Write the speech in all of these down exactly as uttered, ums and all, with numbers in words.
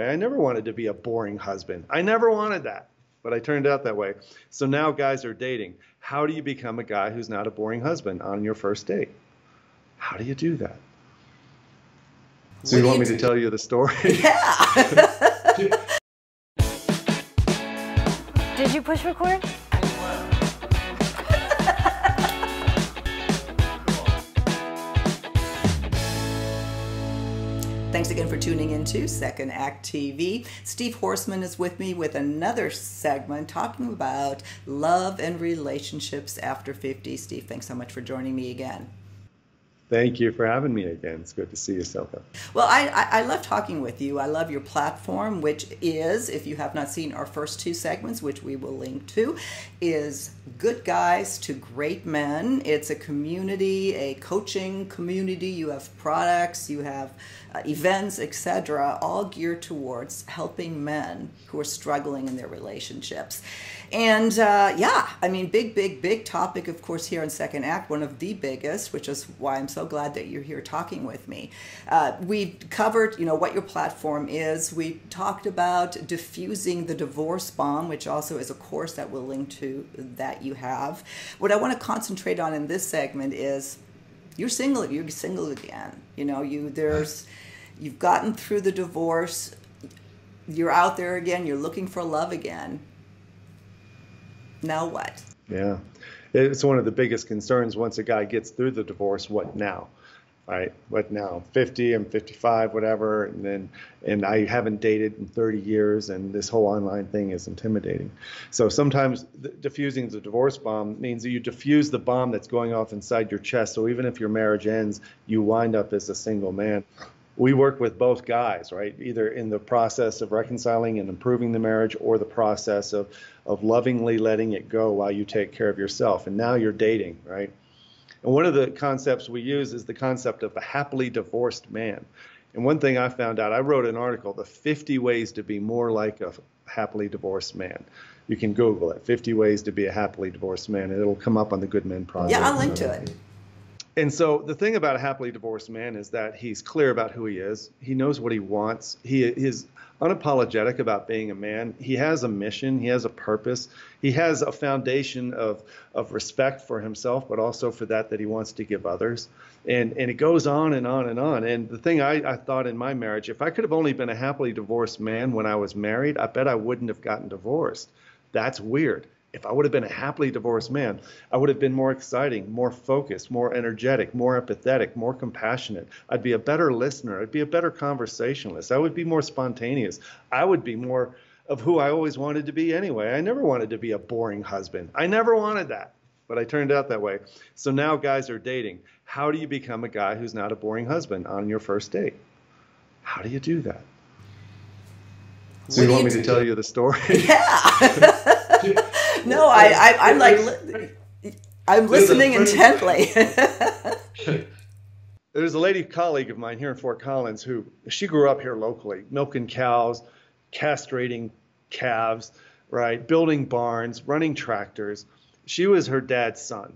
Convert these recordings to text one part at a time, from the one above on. I never wanted to be a boring husband. I never wanted that, but I turned out that way. So now guys are dating. How do you become a guy who's not a boring husband on your first date? How do you do that? So you want me to tell you the story? Yeah. Did you push record? Thanks again for tuning in to Second Act T V. Steve Horsmon is with me with another segment talking about love and relationships after fifty. Steve, thanks so much for joining me again. Thank you for having me again. It's good to see you, Selka. Well, I, I, I love talking with you. I love your platform, which is, if you have not seen our first two segments, which we will link to, is Good Guys to Great Men. It's a community, a coaching community. You have products, you have uh, events, et cetera, all geared towards helping men who are struggling in their relationships. And uh, yeah, I mean, big, big, big topic, of course, here in Second Act, one of the biggest, which is why I'm so glad that you're here talking with me. Uh, we covered, you know, what your platform is. We talked about diffusing the divorce bomb, which also is a course that we'll link to that you have. What I want to concentrate on in this segment is you're single. You're single again. You know, you there's you've gotten through the divorce. You're out there again. You're looking for love again. Now what? Yeah. It's one of the biggest concerns once a guy gets through the divorce, what now, right? What now? fifty, I'm fifty-five, whatever, and then and I haven't dated in thirty years, and this whole online thing is intimidating. So sometimes diffusing the divorce bomb means that you diffuse the bomb that's going off inside your chest, so even if your marriage ends, you wind up as a single man. We work with both guys, right? Either in the process of reconciling and improving the marriage or the process of, of lovingly letting it go while you take care of yourself. And now you're dating, right? And one of the concepts we use is the concept of a happily divorced man. And one thing I found out, I wrote an article, the fifty ways to be more like a happily divorced man. You can Google it, fifty ways to be a happily divorced man, and it'll come up on the Good Men Project. Yeah, I'll link to it. And so the thing about a happily divorced man is that he's clear about who he is. He knows what he wants. He is unapologetic about being a man. He has a mission. He has a purpose. He has a foundation of, of respect for himself, but also for that that he wants to give others. And, and it goes on and on and on. And the thing I, I thought in my marriage, if I could have only been a happily divorced man when I was married, I bet I wouldn't have gotten divorced. That's weird. If I would have been a happily divorced man, I would have been more exciting, more focused, more energetic, more empathetic, more compassionate. I'd be a better listener. I'd be a better conversationalist. I would be more spontaneous. I would be more of who I always wanted to be anyway. I never wanted to be a boring husband. I never wanted that, but I turned out that way. So now guys are dating. How do you become a guy who's not a boring husband on your first date? How do you do that? So you want me to tell you the story? Yeah. No, I, I, I'm like, I'm listening intently. There's a lady colleague of mine here in Fort Collins who, she grew up here locally, milking cows, castrating calves, right, building barns, running tractors. She was her dad's son.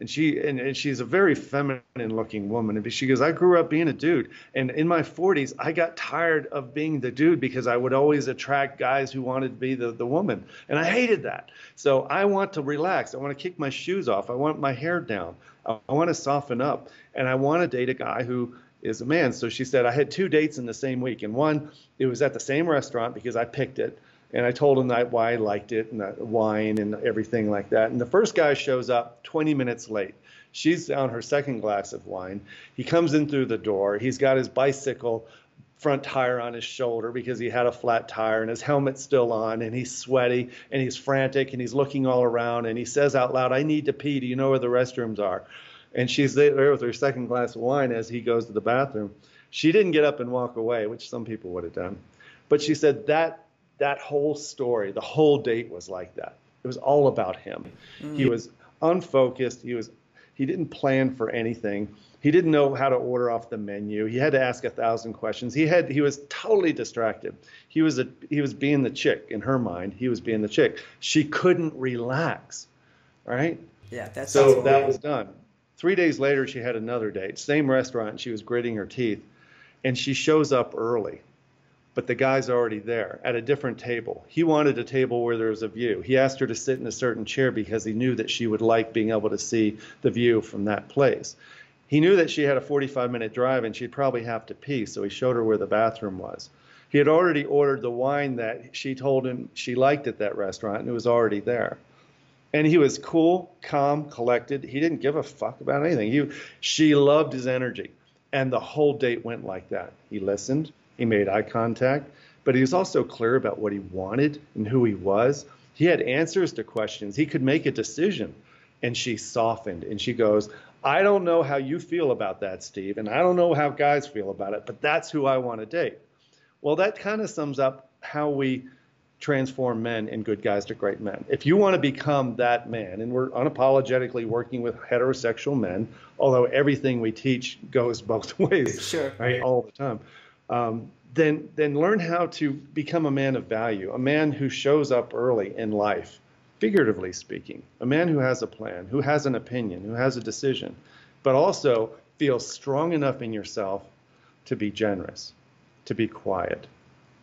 And she and, and she's a very feminine looking woman. And she goes, I grew up being a dude. And in my forties, I got tired of being the dude because I would always attract guys who wanted to be the, the woman. And I hated that. So I want to relax. I want to kick my shoes off. I want my hair down. I want to soften up. And I want to date a guy who is a man. So she said, I had two dates in the same week. And one, it was at the same restaurant because I picked it. And I told him that why I liked it and that wine and everything like that. And the first guy shows up twenty minutes late. She's on her second glass of wine. He comes in through the door. He's got his bicycle front tire on his shoulder because he had a flat tire and his helmet's still on. And he's sweaty and he's frantic and he's looking all around. And he says out loud, I need to pee. Do you know where the restrooms are? And she's there with her second glass of wine as he goes to the bathroom. She didn't get up and walk away, which some people would have done. But she said that That whole story, the whole date was like that. It was all about him. Mm. He was unfocused. He was, he didn't plan for anything. He didn't know how to order off the menu. He had to ask a thousand questions. He had, he was totally distracted. He was a, he was being the chick in her mind. He was being the chick. She couldn't relax, right? Yeah, that's so that weird. Was done. Three days later, she had another date, same restaurant. And she was gritting her teeth, and she shows up early. but the guy's already there at a different table. He wanted a table where there was a view. He asked her to sit in a certain chair because he knew that she would like being able to see the view from that place. He knew that she had a forty-five minute drive and she'd probably have to pee, so he showed her where the bathroom was. He had already ordered the wine that she told him she liked at that restaurant, and it was already there. And he was cool, calm, collected. He didn't give a fuck about anything. He, she loved his energy. And the whole date went like that. He listened. He made eye contact. But he was also clear about what he wanted and who he was. He had answers to questions. He could make a decision. And she softened. And she goes, I don't know how you feel about that, Steve. And I don't know how guys feel about it. But that's who I want to date. Well, that kind of sums up how we transform men in Good Guys to Great Men. If you want to become that man, and we're unapologetically working with heterosexual men, although everything we teach goes both ways, sure, right, all the time, um, then, then learn how to become a man of value, a man who shows up early in life, figuratively speaking, a man who has a plan, who has an opinion, who has a decision, but also feels strong enough in yourself to be generous, to be quiet,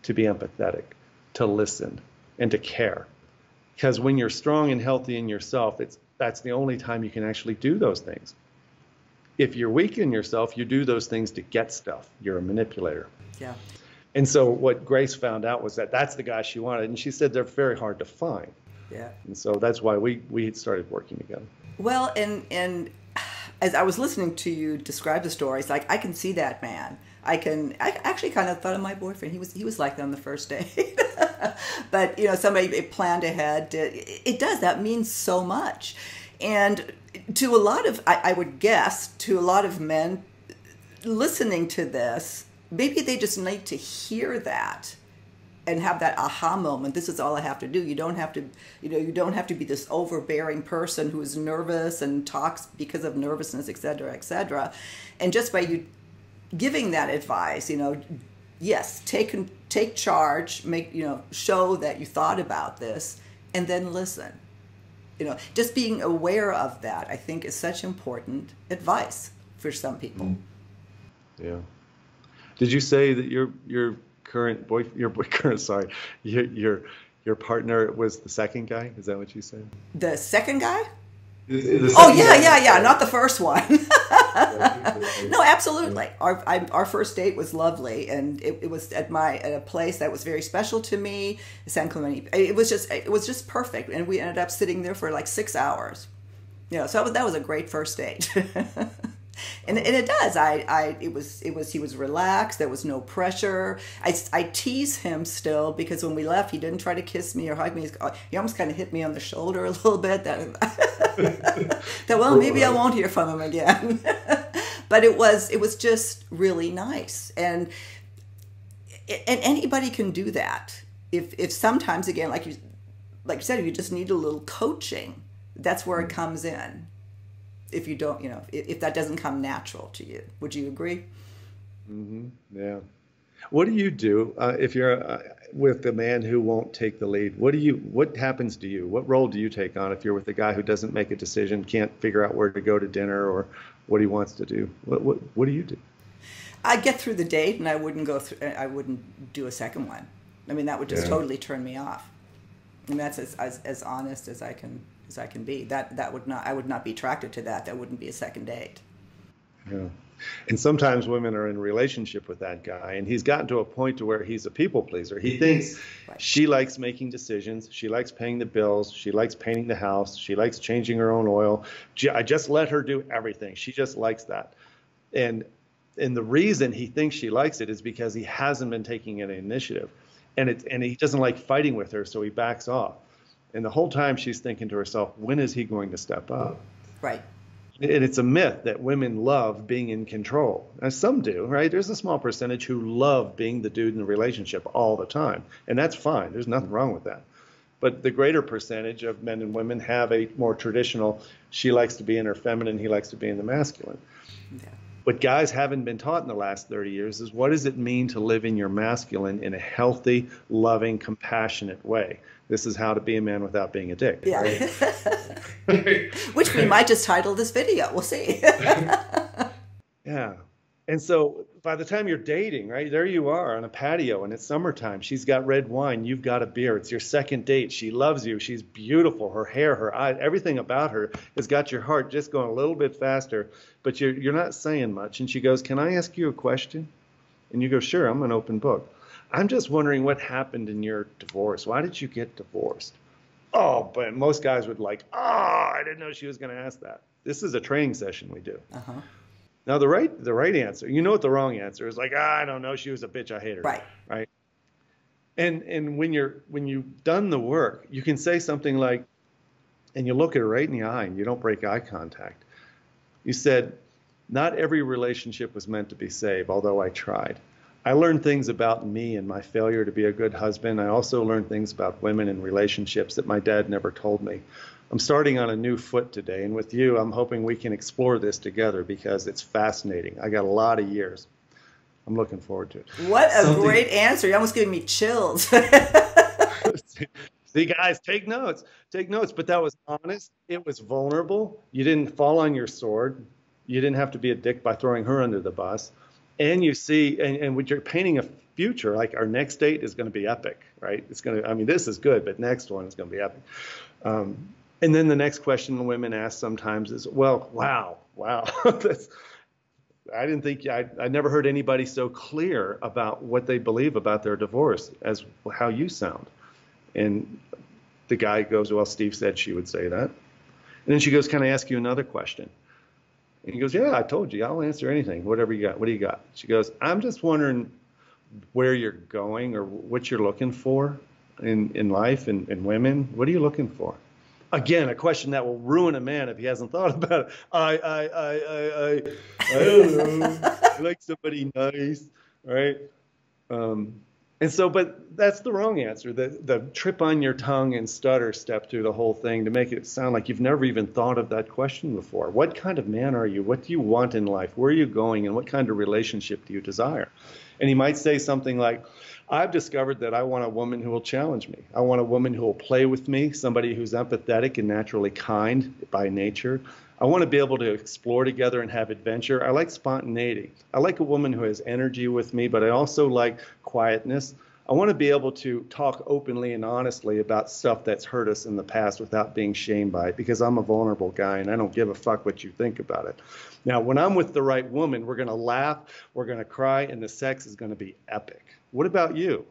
to be empathetic, to listen, and to care. Because when you're strong and healthy in yourself, it's, that's the only time you can actually do those things. If you're weak in yourself, you do those things to get stuff. You're a manipulator. Yeah. And so what Grace found out was that that's the guy she wanted, and she said they're very hard to find. Yeah. And so that's why we, we started working together. Well, and, and as I was listening to you describe the stories, like, I can see that man. I can. I actually kind of thought of my boyfriend. He was he was like that on the first date. But you know, somebody planned ahead. It, it does. That means so much, and to a lot of, I, I would guess, to a lot of men listening to this, maybe they just need to hear that and have that aha moment. This is all I have to do. You don't have to, you know, you don't have to be this overbearing person who is nervous and talks because of nervousness, et cetera, et cetera. And just by you giving that advice, you know, yes, take take charge, make, you know, show that you thought about this, and then listen. You know, just being aware of that, I think, is such important advice for some people. Yeah. Did you say that your your current boy your boy current sorry your your your partner was the second guy? Is that what you said? The second guy? The, the second oh yeah, guy. yeah, yeah, not the first one. No, absolutely. Our I, our first date was lovely, and it, it was at my at a place that was very special to me, San Clemente. It was just it was just perfect, and we ended up sitting there for like six hours. You know, so that was, that was a great first date. And, and it does. I, I, it was, it was, he was relaxed. There was no pressure. I, I tease him still because when we left, he didn't try to kiss me or hug me. He almost kind of hit me on the shoulder a little bit. That, that well, maybe I won't hear from him again. But it was, it was just really nice. And, and anybody can do that. If, if sometimes again, like you, like you said, if you just need a little coaching, that's where it comes in. If you don't, you know, if that doesn't come natural to you, would you agree? Mm-hmm. Yeah. What do you do uh, if you're uh, with the man who won't take the lead? What do you? What happens to you? What role do you take on if you're with the guy who doesn't make a decision, can't figure out where to go to dinner or what he wants to do? What What, what do you do? I get through the date, and I wouldn't go through. I wouldn't do a second one. I mean, that would just yeah. totally turn me off. I mean, that's as as, as honest as I can. As I can be. That that would not I would not be attracted to that. That wouldn't be a second date. Yeah. And sometimes women are in a relationship with that guy, and he's gotten to a point to where he's a people pleaser. He thinks right. she likes making decisions. She likes paying the bills. She likes painting the house. She likes changing her own oil. I just let her do everything. She just likes that. And and the reason he thinks she likes it is because he hasn't been taking any initiative. And it's and he doesn't like fighting with her, so he backs off. And the whole time she's thinking to herself, when is he going to step up? Right. And it's a myth that women love being in control. Now, some do, right? There's a small percentage who love being the dude in the relationship all the time. And that's fine. There's nothing wrong with that. But the greater percentage of men and women have a more traditional, she likes to be in her feminine, he likes to be in the masculine. Yeah. What guys haven't been taught in the last thirty years is what does it mean to live in your masculine in a healthy, loving, compassionate way? This is how to be a man without being a dick. Yeah. Right? Which we might just title this video. We'll see. Yeah. And so by the time you're dating, right, there you are on a patio and it's summertime. She's got red wine. You've got a beer. It's your second date. She loves you. She's beautiful. Her hair, her eyes, everything about her has got your heart just going a little bit faster, but you're, you're not saying much. And she goes, "Can I ask you a question?" And you go, "Sure, I'm an open book. I'm just wondering what happened in your divorce. Why did you get divorced?" Oh, but most guys would like, oh, I didn't know she was going to ask that. This is a training session we do. Uh-huh. Now, the right the right answer, you know what the wrong answer is, like, ah, I don't know, she was a bitch, I hate her. Right. Right. And and when you're when you've done the work, you can say something like, and you look at her right in the eye and you don't break eye contact. You said, "Not every relationship was meant to be saved, although I tried. I learned things about me and my failure to be a good husband. I also learned things about women and relationships that my dad never told me. I'm starting on a new foot today, and with you, I'm hoping we can explore this together because it's fascinating. I got a lot of years. I'm looking forward to it." What a Something. great answer. You're almost giving me chills. See, guys, take notes. Take notes. But that was honest. It was vulnerable. You didn't fall on your sword. You didn't have to be a dick by throwing her under the bus. And you see, and, and when you're painting a future, like our next date is going to be epic, right? It's going to, I mean, this is good, but next one is going to be epic. Um, And then the next question women ask sometimes is, well, wow, wow. That's, I didn't think, I, I never heard anybody so clear about what they believe about their divorce as how you sound. And the guy goes, well, Steve said she would say that. And then she goes, "Can I ask you another question?" And he goes, "Yeah, I told you, I'll answer anything, whatever you got, what do you got?" She goes, "I'm just wondering where you're going or what you're looking for in, in life and in women. What are you looking for?" Again, a question that will ruin a man if he hasn't thought about it. I, I, I, I, I, I don't know. I like somebody nice, right? Um, and so, but that's the wrong answer. The, the trip on your tongue and stutter step through the whole thing to make it sound like you've never even thought of that question before. What kind of man are you? What do you want in life? Where are you going? And what kind of relationship do you desire? And he might say something like, "I've discovered that I want a woman who will challenge me. I want a woman who will play with me, somebody who's empathetic and naturally kind by nature. I want to be able to explore together and have adventure. I like spontaneity. I like a woman who has energy with me, but I also like quietness. I want to be able to talk openly and honestly about stuff that's hurt us in the past without being shamed by it, because I'm a vulnerable guy and I don't give a fuck what you think about it. Now, when I'm with the right woman, we're going to laugh, we're going to cry, and the sex is going to be epic. What about you?"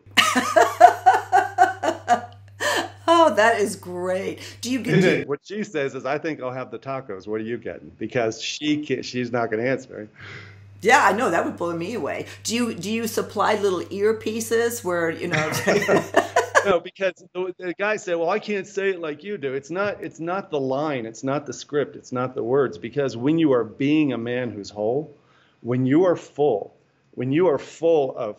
Oh, that is great. Do you get it? What she says is, "I think I'll have the tacos. What are you getting?" Because she can't, she's not going to answer. Yeah, I know, that would blow me away. Do you do you supply little earpieces where, you know? No, because the, the guy said, "Well, I can't say it like you do." It's not it's not the line, it's not the script, it's not the words, because when you are being a man who's whole, when you are full, when you are full of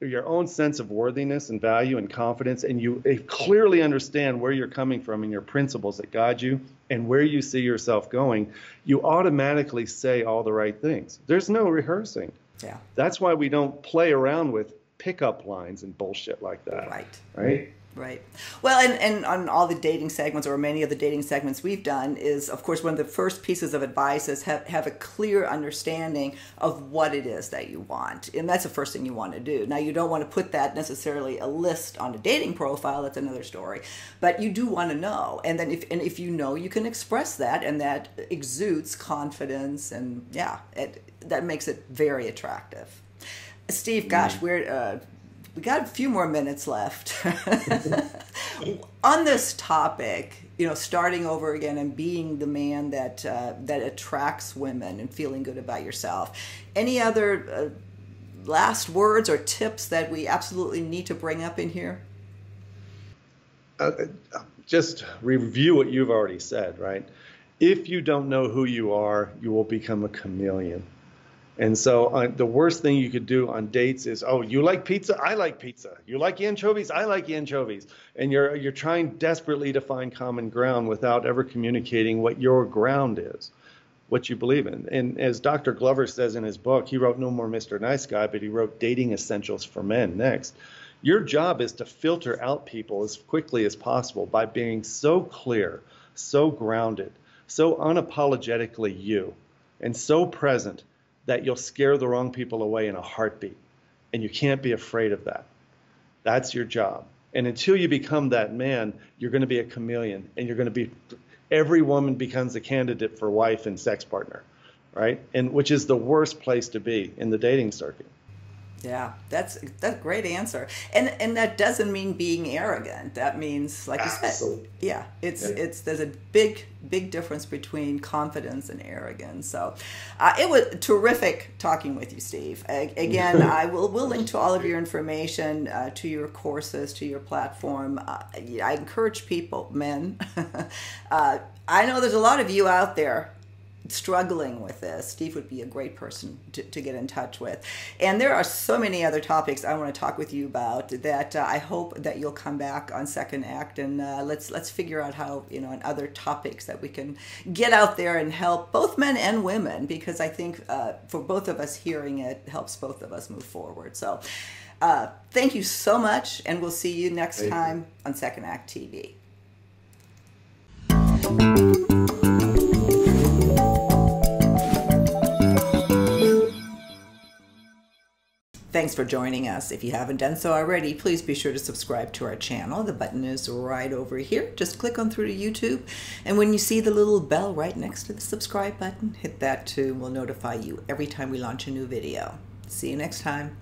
your own sense of worthiness and value and confidence, and you clearly understand where you're coming from and your principles that guide you and where you see yourself going, you automatically say all the right things. There's no rehearsing. Yeah. That's why we don't play around with pickup lines and bullshit like that. Right. Right. Right. Well, and, and on all the dating segments, or many of the dating segments we've done, is, of course, one of the first pieces of advice is have, have a clear understanding of what it is that you want. And that's the first thing you want to do. Now, you don't want to put that necessarily a list on a dating profile. That's another story. But you do want to know. And then if, and if you know, you can express that, and that exudes confidence. And yeah, it, that makes it very attractive. Steve, gosh, mm. we're... Uh, we got a few more minutes left. On this topic, you know, starting over again and being the man that uh, that attracts women and feeling good about yourself. Any other uh, last words or tips that we absolutely need to bring up in here? Uh, just review what you've already said, right? If you don't know who you are, you will become a chameleon. And so uh, the worst thing you could do on dates is, oh, you like pizza? I like pizza. You like anchovies? I like anchovies. And you're, you're trying desperately to find common ground without ever communicating what your ground is, what you believe in. And as Doctor Glover says in his book, he wrote No More Mister Nice Guy, but he wrote Dating Essentials for Men next. Your job is to filter out people as quickly as possible by being so clear, so grounded, so unapologetically you, and so present that you'll scare the wrong people away in a heartbeat. And you can't be afraid of that. That's your job. And until you become that man, you're going to be a chameleon, and you're going to be, every woman becomes a candidate for wife and sex partner, right? And which is the worst place to be in the dating circuit. Yeah, that's that's a great answer. And and that doesn't mean being arrogant. That means, like you Absolutely. said, yeah, it's yeah. it's there's a big big difference between confidence and arrogance. So, uh, it was terrific talking with you, Steve. I, again, I will will link to all of your information, uh, to your courses, to your platform. Uh, I encourage people, men. uh, I know there's a lot of you out there struggling with this. Steve would be a great person to, to get in touch with. And there are so many other topics I want to talk with you about that uh, I hope that you'll come back on Second Act, and uh, let's let's figure out how, you know, and other topics that we can get out there and help both men and women, because I think uh, for both of us, hearing it helps both of us move forward. So uh, thank you so much, and we'll see you next thank time you. on Second Act T V. Thanks for joining us. If you haven't done so already, please be sure to subscribe to our channel. The button is right over here. Just click on through to YouTube, and when you see the little bell right next to the subscribe button, hit that too. We'll notify you every time we launch a new video. See you next time.